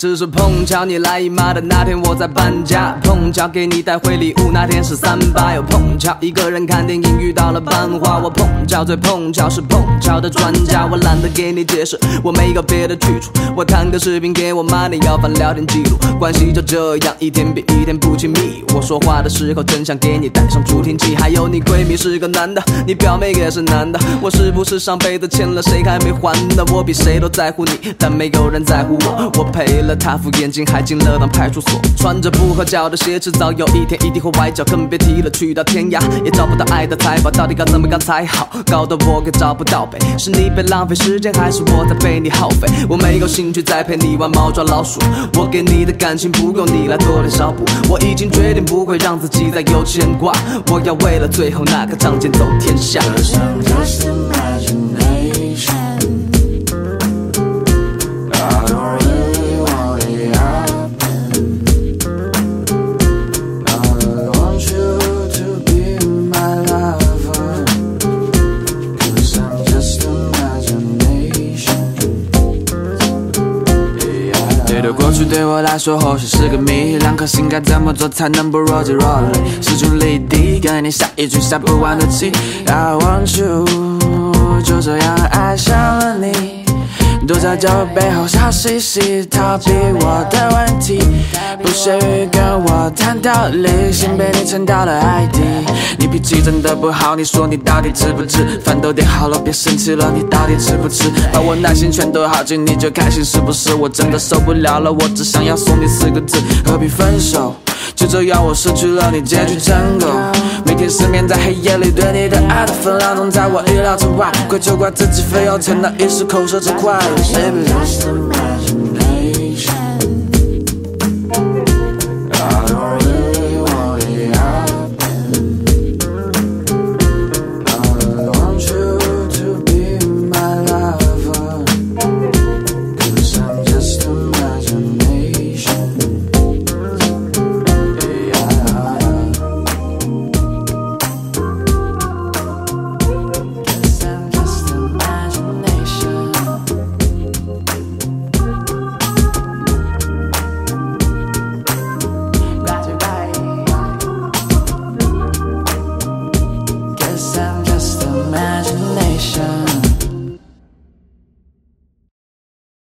只是碰巧你来姨妈的那天我在搬家，碰巧给你带回礼物那天是380，又碰巧一个人看电影遇到了班花，我碰巧最碰巧是碰巧的专家，我懒得给你解释，我没有别的去处，我弹个视频给我妈，你要翻聊天记录，关系就这样一天比一天不亲密，我说话的时候真想给你带上助听器，还有你闺蜜是个男的，你表妹也是男的，我是不是上辈子欠了谁还没还呢？我比谁都在乎你，但没有人在乎我，我赔了他副眼镜还进了趟派出所，穿着不合脚的鞋，迟早有一天一定会崴脚，更别提了去到天涯也找不到爱的财宝，到底该怎么干才好，搞得我可找不到北，是你被浪费时间还是我在被你耗费，我没有兴趣再陪你玩猫抓老鼠，我给你的感情不够你来多点少补，我已经决定不会让自己再有牵挂，我要为了最后那个仗剑走天下。过去对我来说或许是个谜，两颗心该怎么做才能不若即若离，势均力敌给你下一句下不完的气， I want you 就这样爱上了你，躲在酒背后笑嘻嘻逃避我的问题，不屑于跟我谈道理，心被你撑到了海底，你脾气真的不好，你说你到底吃不吃，饭都点好了别生气了，你到底吃不吃，把我耐心全都耗尽你就开心是不是，我真的受不了了，我只想要送你4个字，何必分手，就这样我失去了你，结局真够，每天失眠在黑夜里，对你的爱的分量总在我意料之外，怪就怪自己非要逞到一时口舌之快。Baby